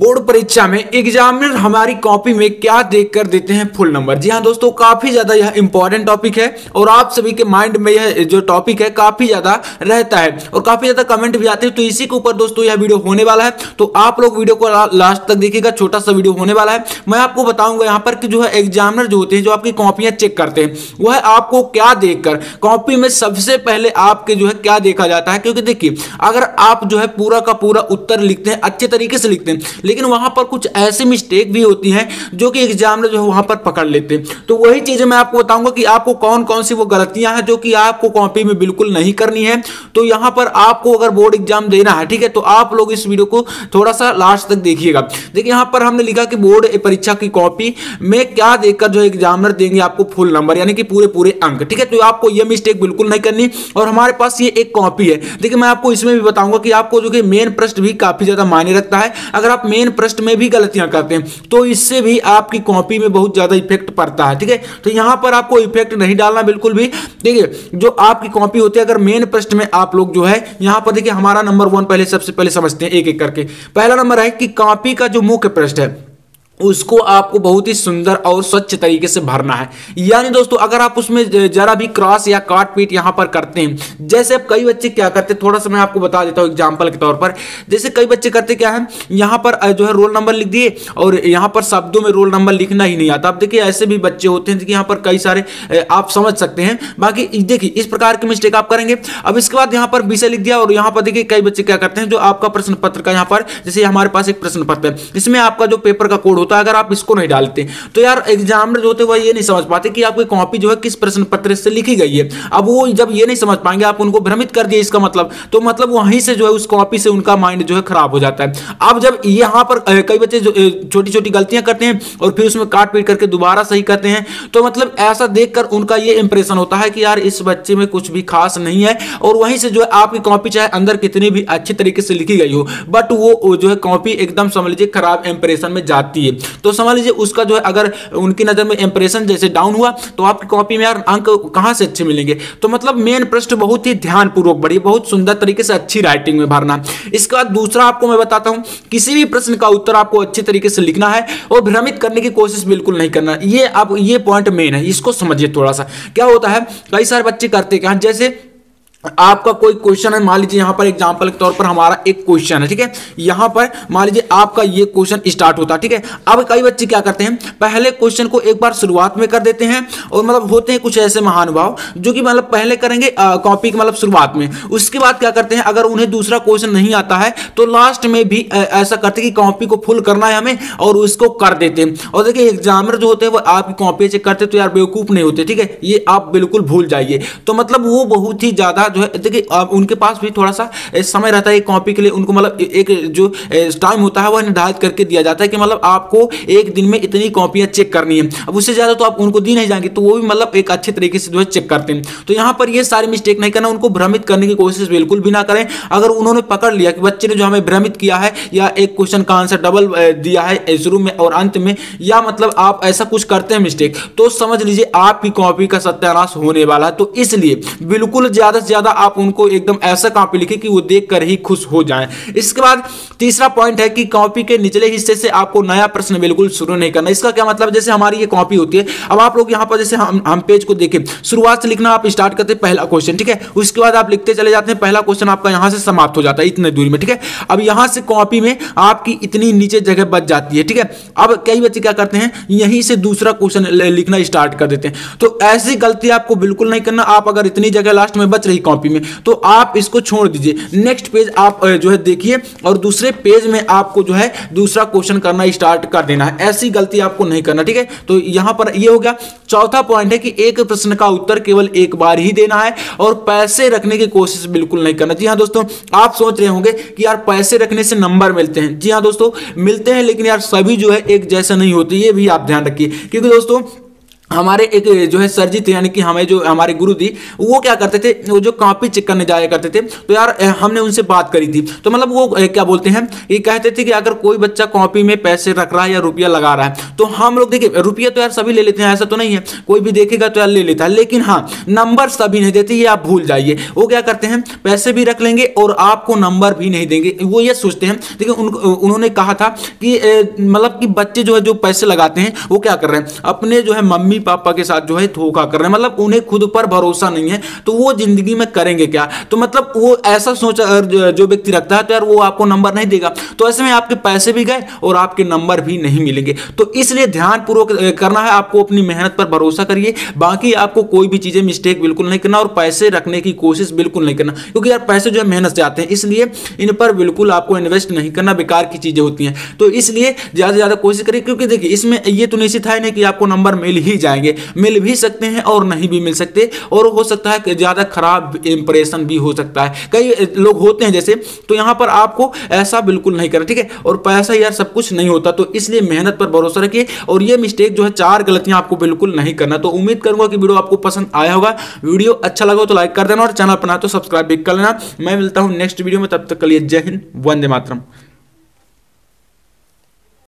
Board परीक्षा में examiner हमारी कॉपी में क्या देखकर देते हैं फुल नंबर। जी हाँ दोस्तों, काफी ज्यादा यह इंपॉर्टेंट टॉपिक है और आप सभी के माइंड में यह जो टॉपिक है काफी ज्यादा रहता है और काफी ज्यादा कमेंट भी आते हैं, तो इसी के ऊपर दोस्तों यह वीडियो होने वाला है। तो आप लोग वीडियो को लास्ट तक देखिएगा, छोटा सा वीडियो होने वाला है। मैं आपको बताऊंगा यहाँ पर कि जो है एग्जामिनर जो होते हैं, जो आपकी कॉपियां चेक करते हैं, वह आपको क्या देखकर कॉपी में सबसे पहले आपके जो है क्या देखा जाता है। क्योंकि देखिए, अगर आप जो है पूरा का पूरा उत्तर लिखते हैं, अच्छे तरीके से लिखते हैं, लेकिन वहां पर कुछ ऐसी मिस्टेक भी होती हैं जो कि एग्जामिनर जो है वहां पर पकड़ लेते हैं। तो वही चीजें मैं आपको बताऊंगा कि आपको कौन कौन सी वो गलतियां हैं जो कि आपको कॉपी में बिल्कुल नहीं करनी है। तो यहां पर आपको अगर बोर्ड एग्जाम देना है, ठीक है, तो आप लोग इस वीडियो को थोड़ा सा लास्ट तक देखिएगा। देखिए, यहां पर हमने लिखा कि बोर्ड परीक्षा की कॉपी में क्या देखकर जो एग्जामिनर देंगे आपको फुल नंबर, यानी कि पूरे अंक, ठीक है। तो आपको यह मिस्टेक बिल्कुल नहीं करनी। और हमारे पास ये एक कॉपी है, देखिए मैं आपको इसमें भी बताऊंगा कि आपको जो कि मेन प्रश्न भी काफी ज्यादा मायने रखता है। अगर आप मेन प्रश्न में भी गलतियां करते हैं तो इससे भी आपकी कॉपी में बहुत ज्यादा इफेक्ट पड़ता है, ठीक है। तो यहां पर आपको इफेक्ट नहीं डालना बिल्कुल भी, ठीक है। जो आपकी कॉपी होती है, अगर मेन प्रश्न में आप लोग जो है यहां पर देखिए, हमारा नंबर 1 पहले सबसे पहले समझते हैं एक एक करके। पहला नंबर है कि कॉपी का जो मुख्य प्रश्न है उसको आपको बहुत ही सुंदर और स्वच्छ तरीके से भरना है। यानी दोस्तों, अगर आप उसमें जरा भी क्रॉस या काट पीट यहां पर करते हैं, जैसे अब कई बच्चे क्या करते हैं, थोड़ा सा मैं आपको बता देता हूं एग्जांपल के तौर पर। जैसे कई बच्चे करते क्या है, यहां पर जो है रोल नंबर लिख दिए और यहां पर शब्दों में रोल नंबर लिखना ही नहीं आता। आप देखिए, ऐसे भी बच्चे होते हैं कि यहाँ पर कई सारे आप समझ सकते हैं। बाकी देखिए, इस प्रकार की मिस्टेक आप करेंगे। अब इसके बाद यहाँ पर विषय लिख दिया और यहाँ पर देखिए कई बच्चे क्या करते हैं, जो आपका प्रश्न पत्र का यहाँ पर, जैसे हमारे पास एक प्रश्न पत्र है, इसमें आपका जो पेपर का कोड, अगर आप इसको नहीं डालते तो यार एग्जामिनर जो होते हैं वह ये नहीं समझ पाते कि आपकी कॉपी जो है किस प्रश्न पत्र से लिखी गई है। अब वो जब ये नहीं समझ पाएंगे, आप उनको भ्रमित कर दिए, इसका मतलब तो मतलब वहीं से जो है उस कॉपी से उनका माइंड जो है खराब हो जाता है। अब जब यहां पर कई बच्चे छोटी छोटी गलतियां करते हैं और फिर उसमें काट पीट करके दोबारा सही करते हैं, तो मतलब ऐसा देखकर उनका ये इंप्रेशन होता है कि यार इस बच्चे में कुछ भी खास नहीं है। और वहीं से जो है आपकी कॉपी चाहे अंदर कितनी भी अच्छे तरीके से लिखी गई हो, बट वो जो है कॉपी एकदम समझ लीजिए खराब इंप्रेशन में जाती है। तो समझ लीजिए उसका जो है अगर उनकी नजर में इंप्रेशन जैसे डाउन हुआ तो आपकी कॉपी में यार अंक कहां से अच्छे मिलेंगे। तो मतलब मेन प्रश्न बहुत ही ध्यानपूर्वक पढ़िए, बहुत सुंदर तरीके से अच्छी राइटिंग में भरना। इसके बाद दूसरा आपको मैं बताता हूं, किसी भी प्रश्न का उत्तर आपको अच्छे तरीके से लिखना है और भ्रमित करने की कोशिश बिल्कुल नहीं करना। ये आप ये पॉइंट मेन है, इसको समझिए। थोड़ा सा क्या होता है, कई सारे बच्चे करते क्या, जैसे आपका कोई क्वेश्चन है, मान लीजिए यहाँ पर एग्जाम्पल के तौर पर हमारा एक क्वेश्चन है, ठीक है। यहाँ पर मान लीजिए आपका ये क्वेश्चन स्टार्ट होता है, ठीक है। अब कई बच्चे क्या करते हैं, पहले क्वेश्चन को एक बार शुरुआत में कर देते हैं और मतलब होते हैं कुछ ऐसे महानुभाव जो कि मतलब पहले करेंगे कॉपी के मतलब शुरुआत में, उसके बाद क्या करते हैं अगर उन्हें दूसरा क्वेश्चन नहीं आता है तो लास्ट में भी ऐसा करते कि कॉपी को फुल करना है हमें और उसको कर देते हैं। और देखिए एग्जामिनर जो होते हैं वो आपकी कॉपी चेक करते तो यार बेवकूफ़ नहीं होते, ठीक है, ये आप बिल्कुल भूल जाइए। तो मतलब वो बहुत ही ज़्यादा जो है देखिए, उनके पास भी थोड़ा सा समय रहता है कॉपी के लिए, उनको मतलब एक जो टाइम होता है वह निर्धारित करके दिया जाता है कि मतलब आपको एक दिन में इतनी कॉपियां चेक करनी है। अब उससे ज़्यादा तो आप उनको दी नहीं जाएंगे, तो वो भी मतलब एक अच्छे तरीके से जो है चेक करते हैं। तो यहाँ पर ये सारी मिस्टेक नहीं करना, उनको भ्रमित करने की कोशिश बिल्कुल भी ना करें। अगर उन्होंने पकड़ लिया कि बच्चे ने जो हमें भ्रमित किया है या एक क्वेश्चन का आंसर डबल दिया है शुरू में और अंत में, या मतलब आप ऐसा कुछ करते हैं मिस्टेक, तो समझ लीजिए आपकी कॉपी का सत्यानाश होने वाला है। तो इसलिए बिल्कुल ज़्यादा से ज़्यादा आप उनको एकदम ऐसा कॉपी लिखे कि वो देखकर ही खुश हो जाएं। इसके बाद तीसरा पॉइंट है कि कॉपी के निचले हिस्से से आपको नया प्रश्न बिल्कुल शुरू नहीं करना। इसका क्या मतलब, जैसे हमारी ये कॉपी होती है, अब आप लोग यहाँ पर जैसे हम पेज को देखें, शुरुआत से लिखना आप स्टार्ट करते पहला क्वेश्चन, ठीक है, उसके बाद आप लिखते चले जाते हैं, पहला क्वेश्चन आपका यहाँ से समाप्त हो जाता है इतने दूरी में, ठीक है। अब यहाँ से कॉपी में आपकी इतनी नीचे जगह बच जाती है, ठीक है। अब कई बच्चे क्या करते हैं, यहीं से दूसरा क्वेश्चन लिखना स्टार्ट कर देते हैं। तो ऐसी गलती आपको बिल्कुल नहीं करना। आप अगर इतनी जगह लास्ट में बच रही कॉपी में तो आप इसको छोड़ दीजिए, नेक्स्ट पेज आप जो है देखिए और दूसरे पेज में आपको जो है दूसरा क्वेश्चन करना स्टार्ट कर देना है। ऐसी गलती आपको नहीं करना, ठीक है। तो यहां पर ये हो गया। चौथा पॉइंट है कि एक प्रश्न का उत्तर केवल एक बार ही देना है और पैसे रखने की कोशिश बिल्कुल नहीं करना। जी हाँ दोस्तों, आप सोच रहे होंगे कि यार पैसे रखने से नंबर मिलते हैं। जी हाँ दोस्तों, मिलते हैं, लेकिन यार सभी जो है एक जैसा नहीं होते, ये भी आप ध्यान रखिए। क्योंकि दोस्तों हमारे एक जो है सर जी थे, यानी कि हमें जो हमारे गुरु जी, वो क्या करते थे, वो जो कापी चेक करने जाया करते थे, तो यार हमने उनसे बात करी थी, तो मतलब वो क्या बोलते हैं, ये कहते थे कि अगर कोई बच्चा कॉपी में पैसे रख रहा है या रुपया लगा रहा है, तो हम लोग देखिए रुपया तो यार सभी ले लेते हैं, ऐसा तो नहीं है कोई भी देखेगा तो यार ले लेता है, लेकिन हाँ नंबर सभी नहीं देते, ये आप भूल जाइए। वो क्या करते हैं, पैसे भी रख लेंगे और आपको नंबर भी नहीं देंगे, वो ये सोचते हैं। देखिए उन्होंने कहा था कि मतलब कि बच्चे जो है जो पैसे लगाते हैं वो क्या कर रहे हैं, अपने जो है मम्मी पापा के साथ जो है धोखा कर रहे हैं, मतलब उन्हें खुद पर भरोसा नहीं है, तो वो जिंदगी में करेंगे क्या। तो मतलब वो ऐसा सोच जो व्यक्ति रखता है, तो यार वो आपको नंबर नहीं देगा, तो ऐसे में आपके पैसे भी गए और आपके नंबर भी नहीं मिलेंगे। तो इसलिए ध्यानपूर्वक करना है, आपको अपनी मेहनत पर भरोसा करिए, बाकी आपको कोई भी चीजें मिस्टेक बिल्कुल नहीं करना और पैसे रखने की कोशिश बिल्कुल नहीं करना, क्योंकि यार पैसे जो है मेहनत से आते हैं, इसलिए इन पर बिल्कुल आपको इन्वेस्ट नहीं करना, बेकार की चीजें होती हैं। तो इसलिए ज्यादा से ज्यादा कोशिश करिए, क्योंकि देखिए इसमें यह तो निश्चित है नहीं कि आपको नंबर मिल ही जाएंगे, मिल भी सकते हैं और नहीं भी मिल सकते, और हो सकता है कि ज्यादा खराब इंप्रेशन भी हो सकता है, कई लोग होते हैं जैसे, तो यहां पर आपको ऐसा बिल्कुल नहीं करना, ठीक है। और पैसा यार सब कुछ नहीं होता, तो इसलिए मेहनत पर भरोसा रखिए और ये मिस्टेक जो है 4 गलतियां आपको बिल्कुल नहीं करना। तो उम्मीद करूंगा कि वीडियो आपको पसंद आया होगा, वीडियो अच्छा लगा तो लाइक कर देना और चैनल अपना तो सब्सक्राइब भी कर लेना। मैं मिलता हूं नेक्स्ट वीडियो में, तब तक के लिए जय हिंद, वंदे मातरम।